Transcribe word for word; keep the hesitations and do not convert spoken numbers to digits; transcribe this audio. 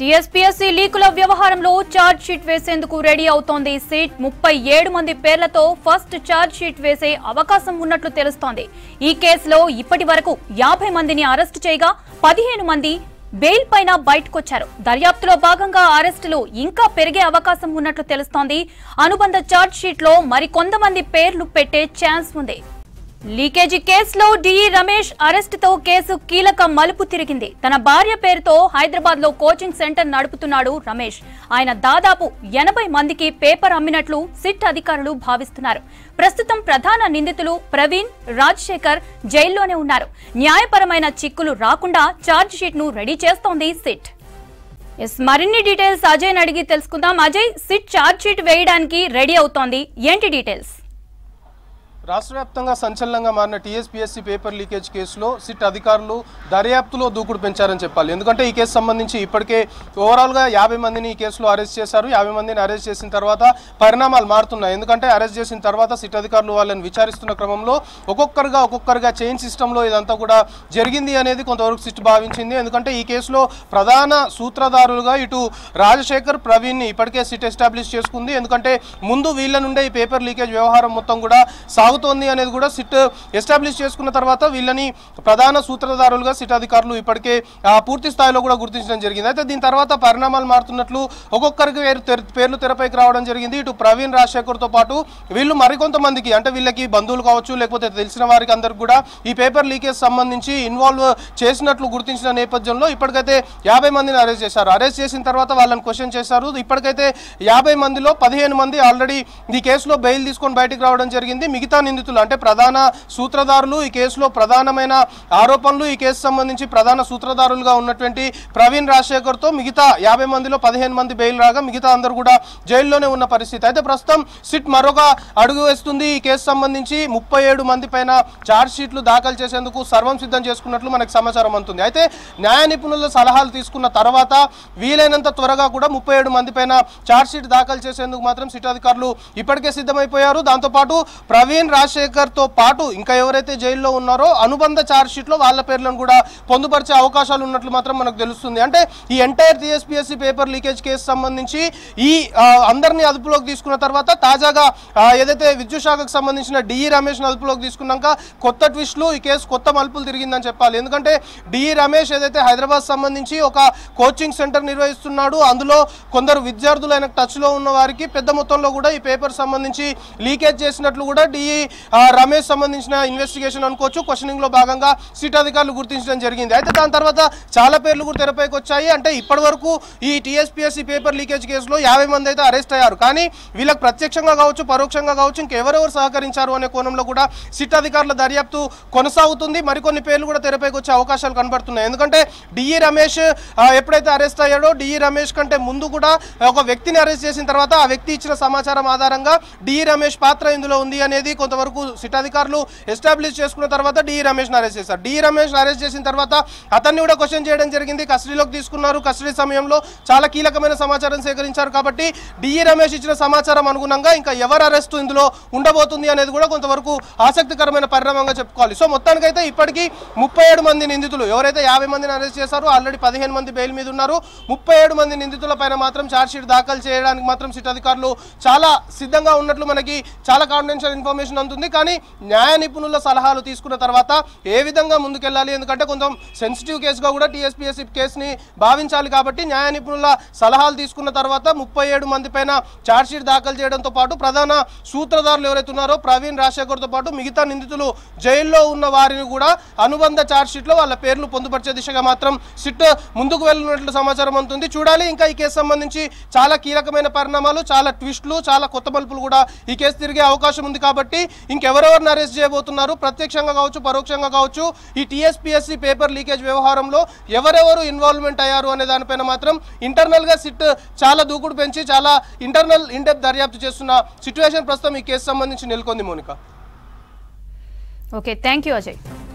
TSPSC లీకుల వ్యవహారంలో charge sheet వేసేందుకు రెడీ అవుతోంది సిట్ ముప్పై ఏడు మంది పేర్లతో ఫస్ట్ ఛార్జ్ షీట్ వేసే అవకాశం ఉన్నట్లు తెలుస్తోంది ఈ కేసులో ఇప్పటివరకు యాభై మందిని అరెస్ట్ చేయగా పదిహేను మంది బెయిల్ పైన బయటకు వచ్చారు దర్యాప్తులో భాగంగా అరెస్టులు ఇంకా పెరిగే అవకాశం ఉన్నట్లు తెలుస్తోంది అనుబంధ ఛార్జ్ షీట్ లో మరికొంతమంది పేర్లు పెట్టే ఛాన్స్ ఉంది లీకేజీ కేసులో డి. రమేష్ అరెస్టుతో కేసు కీలక మలుపు తిరిగింది తన భార్య పేరుతో హైదరాబాద్ లో కోచింగ్ సెంటర్ నడుపుతున్నాడు రమేష్ ఆయన దాదాపు ఎనభై మందికి పేపర్ అమ్మినట్లు సిట్ అధికారులు భావిస్తున్నారు ప్రస్తుతం ప్రధాన నిందితులు ప్రవీణ్ రాజశేఖర్ జైల్లోనే ఉన్నారు న్యాయపరమైన చిక్కులు రాకుండా ఛార్జ్ షీట్ ను రెడీ చేస్తోంది సిట్ మరిన్ని డీటెయిల్స్ అజయ్ అడిగి తెలుసుకుందాం అజయ్ సిట్ ఛార్జ్ షీట్ వేయడానికి రెడీ అవుతోంది ఏంటి డీటెయిల్స్ రాష్ట్ర వ్యాప్తంగా సంచలనంగా మారిన టీఎస్పీఎస్సీ పేపర్ లీకేజ్ కేసులో సిట్ అధికారులు దర్యాప్తులో దూకుడు పెంచారని చెప్పాలి ఎందుకంటే ఈ కేసు సంబంధించి ఇప్పటికే ఓవరాల్గా యాభై మందిని ఈ కేసులో అరెస్ట్ చేశారు యాభై మందిని అరెస్ట్ చేసిన తర్వాత పరిణామాలు మారుతున్నాయి ఎందుకంటే అరెస్ట్ చేసిన తర్వాత సిట్ అధికారులు వాళ్ళని విచారిస్తున్న క్రమంలో ఒక్కొక్కరుగా ఒక్కొక్కరుగా చైన్ సిస్టంలో ఇదంతా కూడా జరిగింది అనేది కొంతవరకు సిట్ భావించింది ఎందుకంటే ఈ కేసులో ప్రధాన సూత్రధారులుగా ఇటు రాజశేఖర్ ప్రవీణ్ని ఇప్పటికే సిట్ ఎస్టాబ్లిష్ చేసుకుంది ఎందుకంటే ముందు వీళ్ళ నుండే ఈ పేపర్ లీకేజ్ వ్యవహారం మొత్తం కూడా సాగు అవుతోంది అనేది కూడా సిట్ ఎస్టాబ్లిష్ చేసుకున్న తర్వాత వీళ్ళని ప్రధాన సూత్రధారులుగా సిట్ అధికారులు ఇప్పటికే పూర్తి స్థాయిలో కూడా గుర్తించడం జరిగింది అయితే దీని తర్వాత పరిణామాలు మారుతున్నట్లు ఒక్కొక్కరికి పేర్లు తెరపైకి రావడం జరిగింది ఇటు ప్రవీణ్ రాజశేఖర్తో పాటు వీళ్ళు మరికొంతమందికి అంటే వీళ్ళకి బంధువులు కావచ్చు లేకపోతే తెలిసిన వారికి అందరికి కూడా ఈ పేపర్ లీకేజ్ సంబంధించి ఇన్వాల్వ్ చేసినట్లు గుర్తించిన నేపథ్యంలో ఇప్పటికైతే యాభై మందిని అరెస్ట్ చేశారు అరెస్ట్ చేసిన తర్వాత వాళ్ళని క్వశ్చన్ చేశారు ఇప్పటికైతే యాభై మందిలో పదిహేను మంది ఆల్రెడీ ఈ కేసులో బెయిల్ తీసుకొని బయటకు రావడం జరిగింది మిగతా నిందితులు అంటే ప్రధాన సూత్రధారులు ఈ కేసులో ప్రధానమైన ఆరోపణలు ఈ కేసు సంబంధించి ప్రధాన సూత్రధారులుగా ఉన్నటువంటి ప్రవీణ్ రాజశేఖర్తో మిగతా యాభై మందిలో పదిహేను మంది బెయిల్ రాగా మిగతా అందరూ కూడా జైల్లోనే ఉన్న పరిస్థితి అయితే ప్రస్తుతం సిట్ మరొక అడుగు వేస్తుంది ఈ కేసు సంబంధించి ముప్పై ఏడు మంది పైన ఛార్జ్ షీట్లు దాఖలు చేసేందుకు సర్వం సిద్ధం చేసుకున్నట్లు మనకు సమాచారం అందుతుంది అయితే న్యాయ నిపుణుల సలహాలు తీసుకున్న తర్వాత వీలైనంత త్వరగా కూడా ముప్పై ఏడు మంది పైన ఛార్జ్ షీట్ దాఖలు చేసేందుకు మాత్రం సిట్ అధికారులు ఇప్పటికే సిద్ధమైపోయారు దాంతోపాటు ప్రవీణ్ రాజశేఖర్ తో పాటు ఇంకా ఎవరైతే జైల్లో ఉన్నారో అనుబంధ ఛార్జ్ షీట్ లో వాళ్ళ పేర్లను కూడా పొందుపరిచే అవకాశాలు ఉన్నట్లు మాత్రం మనకు తెలుస్తుంది అంటే ఈ entire TSPSC paper leakage case సంబంధించి ఈ అందరినీ అదుపులోకి తీసుకున్న తర్వాత తాజాగా ఏదైతే విద్యుత్ శాఖకు సంబంధించిన డి. రమేష్ అదుపులోకి తీసుకున్నాక కొత్త ట్విస్టులు ఈ కేసు కొత్త మలుపులు తిరిగిందని చెప్పాలి ఎందుకంటే డి. రమేష్ ఏదైతే హైదరాబాద్ సంబంధించి ఒక కోచింగ్ సెంటర్ నిర్వహిస్తున్నాడు అందులో కొందరు విద్యార్థులు ఆయన టచ్ లో ఉన్న వారికి పెద్ద మొత్తంలో కూడా ఈ పేపర్ సంబంధించి లీకేజ్ చేసినట్లు కూడా డి. రమేష్ సంబంధించిన ఇన్వెస్టిగేషన్ అనుకోవచ్చు క్వశ్చనింగ్ లో భాగంగా సిట్ అధికారులు గుర్తించడం జరిగింది అయితే దాని తర్వాత చాలా పేర్లు కూడా తెరపైకి వచ్చాయి అంటే ఇప్పటి వరకు ఈ టీఎస్పీఎస్సీ పేపర్ లీకేజ్ కేసులో యాభై మంది అయితే అరెస్ట్ అయ్యారు కానీ వీళ్ళకి ప్రత్యక్షంగా కావచ్చు పరోక్షంగా కావచ్చు ఇంకెవరెవరు సహకరించారు అనే కోణంలో కూడా సిట్ అధికారుల దర్యాప్తు కొనసాగుతుంది మరికొన్ని పేర్లు కూడా తెరపైకి వచ్చే అవకాశాలు కనబడుతున్నాయి ఎందుకంటే డి. రమేష్ ఎప్పుడైతే అరెస్ట్ అయ్యాడో డి. రమేష్ కంటే ముందు కూడా ఒక వ్యక్తిని అరెస్ట్ చేసిన తర్వాత ఆ వ్యక్తి ఇచ్చిన సమాచారం ఆధారంగా డి. రమేష్ పాత్ర ఇందులో ఉంది అనేది కొంతవరకు సిట్ అధికారులు ఎస్టాబ్లిష్ చేసుకున్న తర్వాత డి. రమేష్ అరెస్ట్ చేశారు డి. రమేష్ అరెస్ట్ చేసిన తర్వాత అతన్ని కూడా క్వశ్చన్ చేయడం జరిగింది కస్టడీలోకి తీసుకున్నారు కస్టడీ సమయంలో చాలా కీలకమైన సమాచారం సేకరించారు కాబట్టి డి. రమేష్ ఇచ్చిన సమాచారం అనుగుణంగా ఇంకా ఎవరు అరెస్ట్ ఇందులో ఉండబోతుంది అనేది కూడా కొంతవరకు ఆసక్తికరమైన పరిణామంగా చెప్పుకోవాలి సో మొత్తానికైతే ఇప్పటికీ ముప్పై ఏడు మంది నిందితులు ఎవరైతే యాభై మందిని అరెస్ట్ చేశారో ఆల్రెడీ పదిహేను మంది బెయిల్ మీద ఉన్నారు ముప్పై ఏడు మంది నిందితుల పైన మాత్రం ఛార్జ్షీట్ దాఖలు చేయడానికి మాత్రం సిట్ అధికారులు చాలా సిద్ధంగా ఉన్నట్లు మనకి చాలా కాన్ఫిడెన్షియల్ ఇన్ఫర్మేషన్ అందుతుంది కానీ న్యాయ నిపుణుల సలహాలు తీసుకున్న తర్వాత ఏ విధంగా ముందుకెళ్ళాలి ఎందుకంటే కొంచెం సెన్సిటివ్ కేసుగా కూడా టీఎస్పీఎస్సీ కేసుని భావించాలి కాబట్టి న్యాయ నిపుణుల సలహాలు తీసుకున్న తర్వాత ముప్పై ఏడు మంది పైన ఛార్జ్షీట్ దాఖలు చేయడంతో పాటు ప్రధాన సూత్రధారులు ఎవరైతే ఉన్నారో ప్రవీణ్ రాజశేఖర్తో పాటు మిగతా నిందితులు జైల్లో ఉన్న వారిని కూడా అనుబంధ ఛార్జ్షీట్లో వాళ్ళ పేర్లు పొందుపరిచే దిశగా మాత్రం సిట్ ముందుకు వెళ్ళినట్లు సమాచారం అందుతుంది చూడాలి ఇంకా ఈ కేసు సంబంధించి చాలా కీలకమైన పరిణామాలు చాలా ట్విస్టులు చాలా కొత్త మలుపులు కూడా ఈ కేసు తిరిగే అవకాశం ఉంది కాబట్టి ఇంకెవరెవరిని అరెస్ట్ చేయబోతున్నారు ప్రత్యక్షంగా కావచ్చు పరోక్షంగా కావచ్చు ఈ టీఎస్పీఎస్సీ పేపర్ లీకేజ్ వ్యవహారంలో ఎవరెవరు ఇన్వాల్వ్మెంట్ అయ్యారు అనే దానిపైన మాత్రం ఇంటర్నల్ గా సిట్ చాలా దూకుడు పెంచి చాలా ఇంటర్నల్ ఇన్ డెప్త్ దర్యాప్తు చేస్తున్న సిచ్యువేషన్ ప్రస్తుతం ఈ కేసు సంబంధించి నెలకొంది మోనిక. Okay, thank you Ajay.